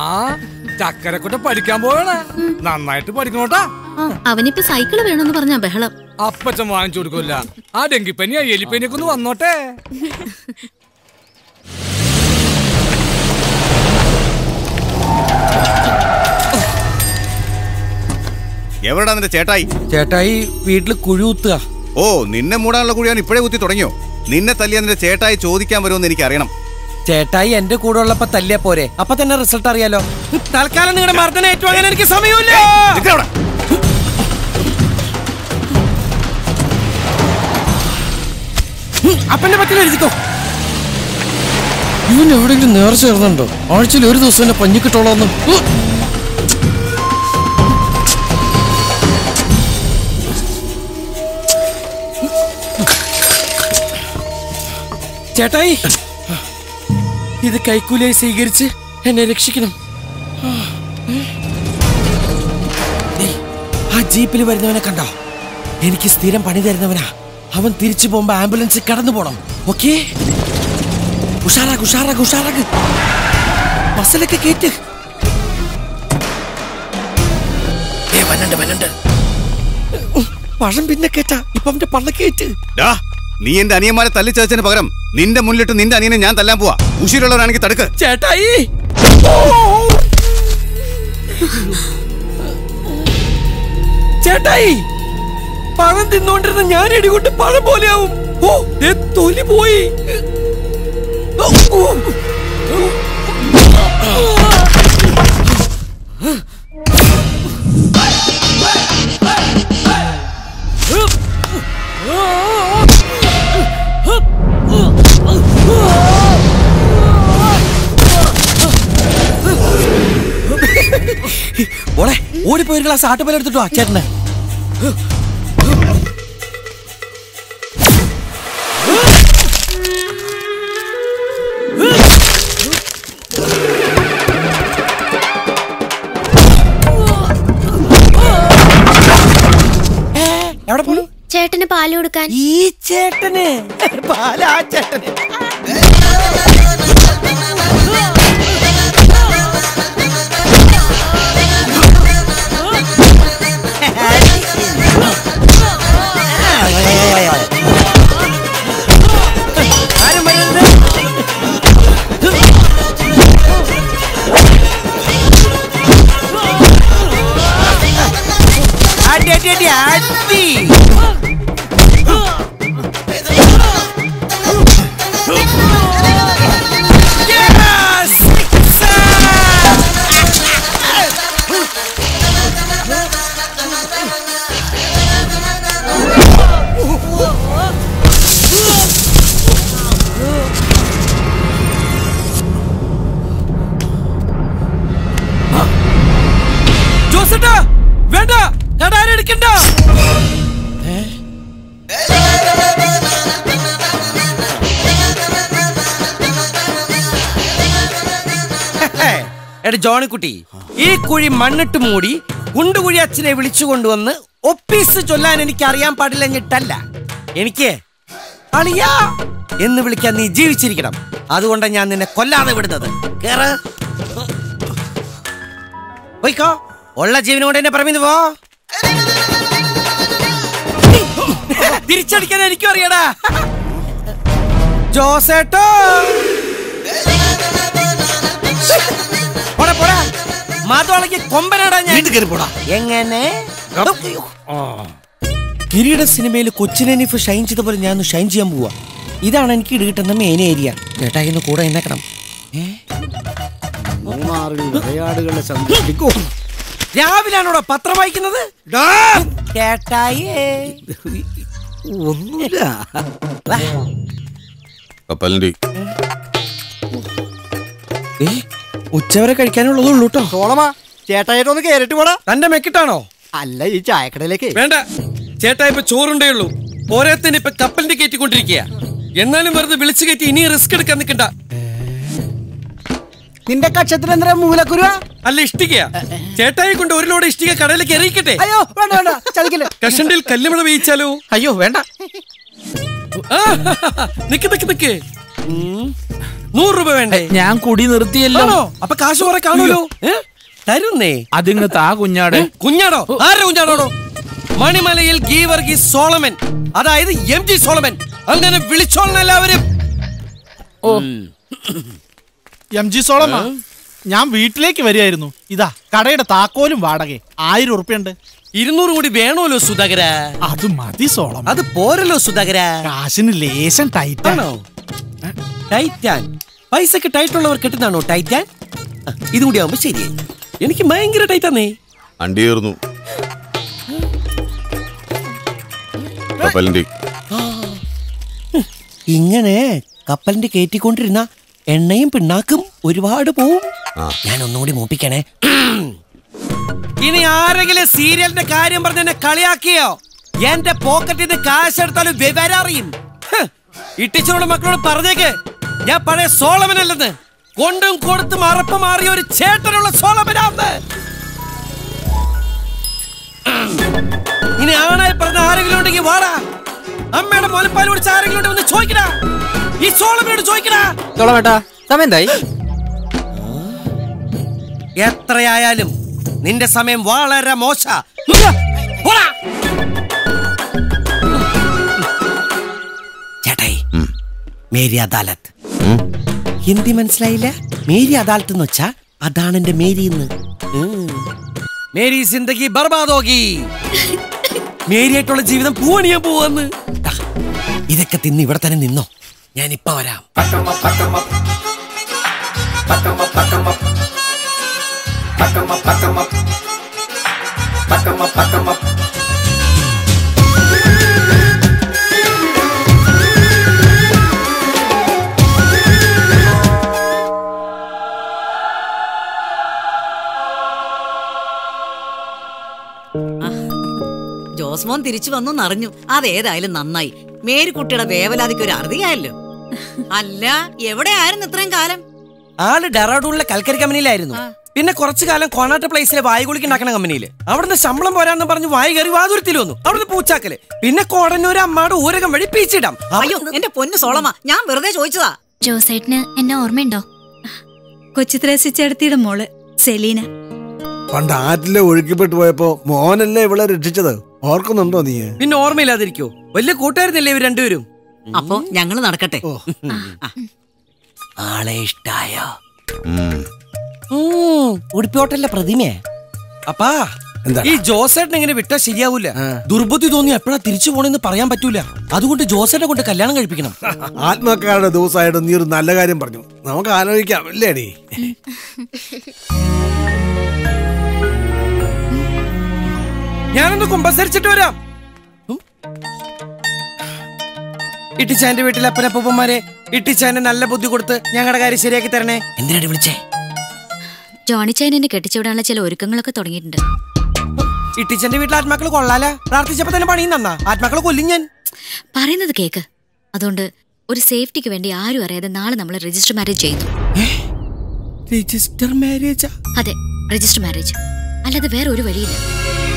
ആ ചക്കരക്കുട്ട പഠിക്കാൻ പോവാണ്, നന്നായിട്ട് പഠിക്കണോട്ടാ. അവനിപ്പോ സൈക്കിള് വേണമെന്ന് പറഞ്ഞാ ബഹളം. അപ്പച്ചൻ വാങ്ങിച്ചു കൊടുക്കൂല. ആ ഡെങ്കിപ്പനി ആ എലിപ്പനിയൊക്കെ ഒന്ന് വന്നോട്ടെ. എവിടാ നിന്റെ ചേട്ടായി? ചേട്ടായി വീട്ടില് കുഴി കുത്തുക. ഓ, നിന്നെ മൂടാനുള്ള കുഴിയാണ് ഇപ്പോഴേ കുത്തി തുടങ്ങിയോ? നിന്നെ തല്ലിയ നിന്റെ ചേട്ടായി ചോദിക്കാൻ വരുമെന്ന് എനിക്ക് അറിയണം. ചേട്ടായി എന്റെ കൂടെ ഉള്ളപ്പോ തല്ലിയ പോരെ, അപ്പൊ തന്നെ റിസൾട്ട് അറിയാലോ. തൽക്കാലം നിങ്ങളുടെ മർദ്ദനം ഏറ്റുവാങ്ങാൻ എനിക്ക് സമയമില്ല. അപ്പന്റെ പക്കൽ എഴുതിക്കോ. ഇവൻ എവിടെയെങ്കിലും നേർച്ച ചേർന്നുണ്ടോ? ആഴ്ചയിൽ ഒരു ദിവസം എന്നെ പഞ്ഞിക്കിട്ടോളാം. ചേട്ടായി ഇത് കൈക്കൂലിയായി സ്വീകരിച്ച് എന്നെ രക്ഷിക്കണം. ആ ജീപ്പിൽ വരുന്നവനെ കണ്ടോ? എനിക്ക് സ്ഥിരം പണി തരുന്നവനാ അവൻ. തിരിച്ചു പോകുമ്പോ ആംബുലൻസിൽ കടന്നു പോണം. ഓക്കേ, ഉഷാറാക്ക് ഉഷാറാക്ക് ഉഷാറാക്ക്, മസലൊക്കെ കേറ്റ്. പഴം പിന്നെ കേറ്റാ, ഇപ്പൊ അവന്റെ പള്ള കേറ്റ്. നീ എന്റെ അനിയന്മാരെ തല്ലിച്ചതിന് പകരം നിന്റെ മുന്നിലിട്ട് നിന്റെ അനിയനെ ഞാൻ തല്ലാൻ പോവാ. ഉശിരുള്ളവരാണെങ്കിൽ തടുക്ക്. ചേട്ടായി ചേട്ടായി പഴം തിന്നോണ്ടിരുന്ന ഞാൻ ഇടികൊണ്ട് പഴം പോലെയാവും. ഓ, തൊലി പോയി. ഓടിപ്പോയി ഒരു ഗ്ലാസ് ആട്ടുപേല എടുത്തിട്ടോ ചേട്ടന്. ചേട്ടന് പാല് കൊടുക്കാൻ ഈ ചേട്ടന് പാലാ ചേട്ടന്. ജോണിക്കുട്ടി, ഈ കുഴി മണ്ണിട്ട് മൂടി ഗുണ്ടുകുഴി അച്ഛനെ വിളിച്ചു കൊണ്ടുവന്ന് ഒപ്പീസ് ചൊല്ലാൻ എനിക്ക് അറിയാൻ പാടില്ല എന്നിട്ടല്ല. എനിക്ക് അളിയാ എന്ന് വിളിക്കാൻ നീ ജീവിച്ചിരിക്കണം. അതുകൊണ്ടാണ് ഞാൻ നിന്നെ കൊല്ലാതെ വിടുന്നത്. കേറ് പോയിക്കോ, ഉള്ള ജീവനോടെ എന്നെ പറയുന്നത് പോ. തിരിച്ചടിക്കാൻ എനിക്കും അറിയടാ ജോസേട്ടോ. കിരീട സിനിമയിൽ കൊച്ചിനെ നിഫ് ഷൈൻ ചെയ്ത പോലെ ഞാൻ ഷൈൻ ചെയ്യാൻ പോവാ. ഇതാണ് എനിക്ക് ഇടുകിട്ടുന്ന മെയിൻ ഏരിയ. ചേട്ടായി കൂടെ എന്നേക്കണം. രാവിലാണോടോ പത്രം വായിക്കുന്നത്? ഉച്ചവരെ കഴിക്കാനുള്ളതുള്ളൂ കേട്ടോ. സോളമാ ചേട്ടായിട്ടൊന്ന് കേറിട്ട് പോടാ. തന്റെ മെക്കിട്ടാണോ? അല്ല, ഈ ചായക്കടയിലേക്ക് വേണ്ട ചേട്ടായി, ഇപ്പൊ ചോറുണ്ടേ ഉള്ളൂ. ഓരോരുത്തരും ഇപ്പൊ കപ്പലിന്റെ കയറ്റിക്കൊണ്ടിരിക്കുക. എന്നാലും വെറുതെ വിളിച്ചു കയറ്റി ഇനി റിസ്ക് എടുക്കാൻ നിൽക്കണ്ട. നിന്റെ കക്ഷത്തിലെന്താ മൂലക്കുരുവ? അല്ല, ഇഷ്ടിക്കുക. ചേട്ടായി കൊണ്ട് ഒരു ലോഡ് ഇഷ്ടിക കടയിലേക്ക് എറിയിക്കട്ടെ? അയ്യോ വേണ്ട വേണ്ട, ചതിക്കില്ല. കഷണ്ടിൽ കല്ലുമഴ വീഴ്ചാലോ? അയ്യോ വേണ്ട. നിക്ക് നിക്ക് നിക്ക്. 100 രൂപ വേണ്ടേ? ഞാൻ കുടി നിർത്തിയല്ലോ. അപ്പൊ കാശ് കുറെ കാണുമല്ലോ, തരുന്നേ. അതിങ്ങ് താ കുഞ്ഞാടോ. ആരുടെ കുഞ്ഞാടോ? മണിമലയിൽ ഗീവർഗീസ് സോളമൻ, അതായത് എം ജി സോളമൻ. അങ്ങനെ വിളിച്ചോളണം എല്ലാവരും. ഓ എം ജി സോളമൻ, ഞാൻ വീട്ടിലേക്ക് വരികയായിരുന്നു. ഇതാ കടയുടെ താക്കോലും വാടകയും 1000 രൂപയുണ്ട്. 200 കോടി വേണമല്ലോ സുധാകര. അത് മതി സോളം, അത് പോരല്ലോ സുധാകര. കാശിന് ലേശം ടൈറ്റാണോ? ടൈറ്റാൻ പൈസക്ക് ടൈറ്റുള്ളവർ കെട്ടുന്നതാണോ ടൈറ്റാൻ? ഇതും കൂടി ആവുമ്പോ ശരിയായി. എനിക്ക് ഭയങ്കര ടൈറ്റാന്നേ. അണ്ടിയേർന്നു ഇങ്ങനെ കപ്പലിന്റെ കയറ്റിക്കൊണ്ടിരുന്ന എണ്ണയും പിണ്ണാക്കും ഒരുപാട് പോവും. ഞാൻ ഒന്നുകൂടി മൂപ്പിക്കണേ. ഇനി ആരെങ്കിലും സീരിയലിന്റെ കാര്യം പറഞ്ഞ എന്നെ കളിയാക്കിയോ, എന്റെ പോക്കറ്റിൽ നിന്ന് കാശെടുത്താലും വിവരം അറിയും. ഇട്ടിച്ചോട് മക്കളോട് പറഞ്ഞേക്ക് ഞാൻ പഴയ സോളമനല്ലെന്ന്. കൊണ്ടും കൊടുത്തും അറപ്പ് മാറിയ ഒരു ചേട്ടനുള്ള സോളമനാന്ന്. ഇനി ആണായി പറഞ്ഞ ആരെങ്കിലും ഉണ്ടെങ്കിൽ വാടാ, അമ്മയുടെ മുലപ്പാൽ കുടിച്ച ആരെങ്കിലും ഉണ്ടെന്ന് ചോദിക്കടാ. ഈ സോളമനോട് ചോദിക്കടാ. സോളമേട്ടാ സമയന്തായി? എത്രയായാലും നിന്റെ സമയം വളരെ മോശ. ചേട്ടായി, മേരി അദാലത്ത് ഹിന്ദി മനസ്സിലായില്ല? മേരി അദാലത്ത് എന്ന് വെച്ചാ അതാണ് എന്റെ മേരി. ഇന്ന് മേരി സിന്ദഗി ബർബാദോഗി, മേരിയായിട്ടുള്ള ജീവിതം പൂവണിയാ പോവാന്ന്. ഇതൊക്കെ തിന്ന് ഇവിടെ തന്നെ നിന്നോ, ഞാനിപ്പ വരാം. Pack 'em up. ജോസ്മോൻ തിരിച്ചു വന്നറിഞ്ഞു. അതേതായാലും നന്നായി. മേരിക്കുട്ടിയുടെ വേവലാതിക്ക് ഒരു അറുതിയായല്ലോ. അല്ല, എവിടെ ആയിരുന്നു ഇത്രയും കാലം? ആള് ഡെറാഡൂണിലെ കൽക്കരി കമ്പനിയിലായിരുന്നു. പിന്നെ കുറച്ചു കാലം കോണാട്ട് പ്ലേസിലെ വായുകുളിക്ക് ഉണ്ടാക്കുന്ന കമ്പനിയില്. അവിടുന്ന് ശമ്പളം പോരാന്ന് പറഞ്ഞു വായു കയറി വാതുരുത്തിൽ വന്നു. അവിടുന്ന് പൂച്ചാക്കല്, പിന്നെ കോടന്നൂര് അമ്മാട് ഊരകം വഴി പീച്ചിടാം. അയ്യോ എന്റെ പൊന്നു സോളമാ, ഞാൻ വെറുതെ ചോദിച്ചതാ. ജോസേട്ടന് എന്നെ ഓർമ്മയുണ്ടോ? കൊച്ചിത്രേസിച്ചെടുത്തിയുടെ മോള് സെലീന. പണ്ട് ആറ്റിലെ ഒഴുക്കിപ്പെട്ടു പോയപ്പോ മോനല്ലേ ഇവളെ രക്ഷിച്ചത്, ഓർക്കുന്നുണ്ടോ നീ? പിന്നെ ഓർമ്മയില്ലാതിരിക്കോ, വലിയ കൂട്ടായിരുന്നില്ലേ ഇവർ രണ്ടുപേരും. അപ്പൊ ഞങ്ങള് നടക്കട്ടെ. ആളെ ഇഷ്ടായോ? ഉടുപ്പിയോട്ടല്ല പ്രതിമയെ. അപ്പാ ഈ ജോസേട്ടൻ ഇങ്ങനെ വിട്ടാ ശരിയാവൂല. ദുർബുദ്ധി തോന്നി എപ്പോഴാ തിരിച്ചു പോണെന്ന് പറയാൻ പറ്റൂല. അതുകൊണ്ട് ജോസേട്ടനെ കൊണ്ട് കല്യാണം കഴിപ്പിക്കണം. ആത്മക്കാരുടെ ദിവസമായിട്ട് നീ ഒരു നല്ല കാര്യം പറഞ്ഞു, നമുക്ക് ആലോചിക്കാം അല്ലേടി? ഞാനൊന്ന് കുമ്പസരിച്ചിട്ട് വരാം. ഇട്ടിച്ചാന്റെ വീട്ടിലെ അപ്പനപ്പൂപ്പന്മാരെ ഇട്ടിച്ചാന്റെ നല്ല ബുദ്ധി കൊടുത്ത് ഞങ്ങളുടെ കാര്യം ശരിയാക്കി തരണേ. എന്തിനാണ് വിളിച്ചേ? ജോണി ചൈനനെ കെട്ടിച്ചുവിടാനുള്ള ചില ഒരുക്കങ്ങളൊക്കെ തുടങ്ങിയിട്ടുണ്ട്. ഇട്ടിച്ചന്റെ വീട്ടിലെ ആത്മാക്കള് കൊള്ളാല, പ്രാർത്ഥിച്ചപ്പോ തന്നെ പണി നന്നാ. ആത്മാക്കളെ കൊല്ലും ഞാൻ പറയുന്നത് കേക്ക്. അതുകൊണ്ട് ഒരു സേഫ്റ്റിക്ക് വേണ്ടി ആരും അറിയാതെ നാളെ നമ്മൾ രജിസ്റ്റർ മാരേജ് ചെയ്തു. അതെ, രജിസ്റ്റർ മാരേജ്, അല്ലാതെ വേറെ ഒരു വഴിയില്ല.